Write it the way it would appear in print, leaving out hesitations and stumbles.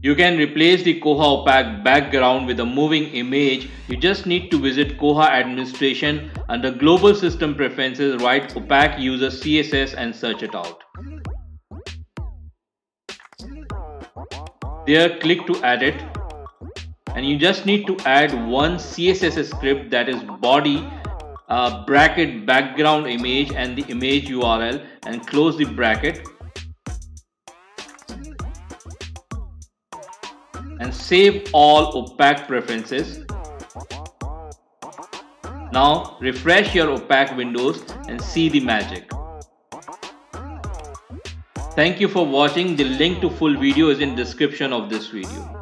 You can replace the Koha OPAC background with a moving image. You just need to visit Koha administration under global system preferences, write OPAC user CSS and search it out. There click to add it, and you just need to add one CSS script, that is body bracket background image and the image URL, and close the bracket and save all OPAC preferences. Now refresh your OPAC windows and see the magic. Thank you for watching. The link to full video is in description of this video.